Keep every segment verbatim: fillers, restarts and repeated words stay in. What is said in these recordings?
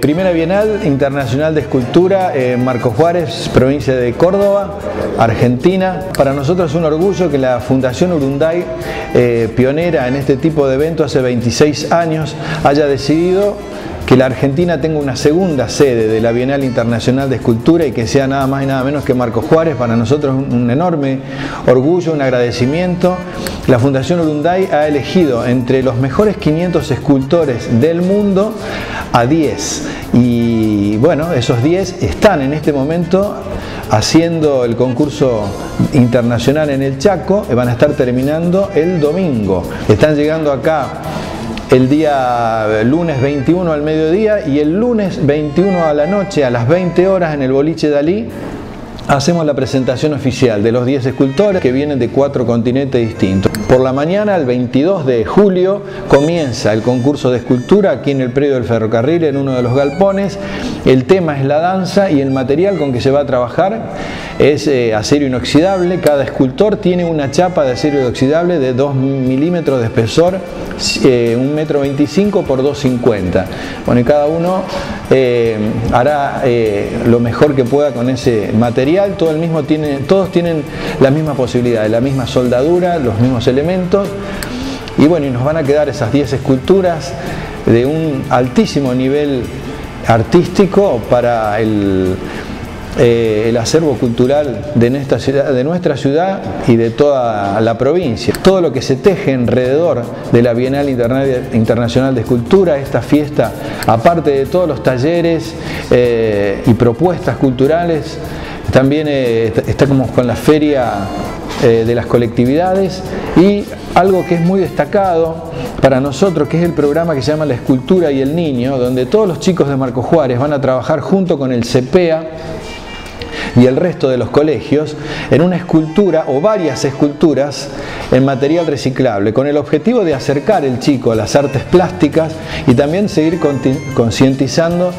Primera Bienal Internacional de Escultura en Marcos Juárez, provincia de Córdoba, Argentina. Para nosotros es un orgullo que la Fundación Urunday, eh, pionera en este tipo de evento hace veintiséis años, haya decidido que la Argentina tenga una segunda sede de la Bienal Internacional de Escultura y que sea nada más y nada menos que Marcos Juárez. Para nosotros un enorme orgullo, un agradecimiento. La Fundación Urunday ha elegido entre los mejores quinientos escultores del mundo a diez. Y bueno, esos diez están en este momento haciendo el concurso internacional en el Chaco. Van a estar terminando el domingo. Están llegando acá el día lunes veintiuno al mediodía, y el lunes veintiuno a la noche, a las veinte horas, en el boliche Dalí, hacemos la presentación oficial de los diez escultores que vienen de cuatro continentes distintos. Por la mañana, el veintidós de julio, comienza el concurso de escultura aquí en el predio del ferrocarril, en uno de los galpones. El tema es la danza y el material con que se va a trabajar es eh, acero inoxidable. Cada escultor tiene una chapa de acero inoxidable de dos milímetros de espesor, eh, un metro veinticinco por dos cincuenta. Bueno, y cada uno eh, hará eh, lo mejor que pueda con ese material. Todo el mismo tiene, todos tienen las mismas posibilidades, la misma soldadura, los mismos elementos. elementos y bueno, y nos van a quedar esas diez esculturas de un altísimo nivel artístico para el, eh, el acervo cultural de nuestra, ciudad, de nuestra ciudad y de toda la provincia. Todo lo que se teje alrededor de la Bienal Internacional de Escultura, esta fiesta, aparte de todos los talleres eh, y propuestas culturales, también eh, estamos con la feria de las colectividades, y algo que es muy destacado para nosotros, que es el programa que se llama La Escultura y el Niño, donde todos los chicos de Marcos Juárez van a trabajar junto con el CEPEA y el resto de los colegios en una escultura o varias esculturas en material reciclable, con el objetivo de acercar el chico a las artes plásticas y también seguir concientizando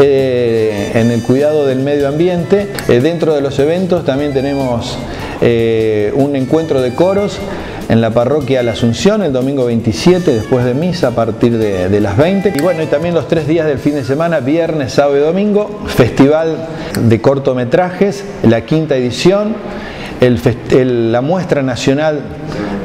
eh, en el cuidado del medio ambiente. Eh, dentro de los eventos también tenemos Eh, un encuentro de coros en la parroquia La Asunción el domingo veintisiete, después de misa, a partir de, de las veinte. Y bueno, y también los tres días del fin de semana, viernes, sábado y domingo, festival de cortometrajes, la quinta edición, el, el, la muestra nacional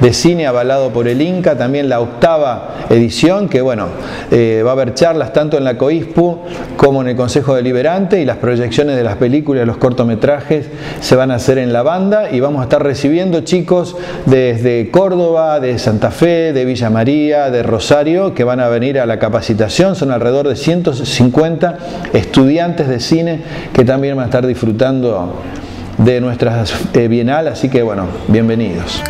de cine avalado por el Inca, también la octava edición, que bueno, eh, va a haber charlas tanto en la COISPU como en el Consejo Deliberante, y las proyecciones de las películas, los cortometrajes, se van a hacer en la banda, y vamos a estar recibiendo chicos desde Córdoba, de Santa Fe, de Villa María, de Rosario, que van a venir a la capacitación. Son alrededor de ciento cincuenta estudiantes de cine que también van a estar disfrutando de nuestra eh, bienal, así que bueno, bienvenidos.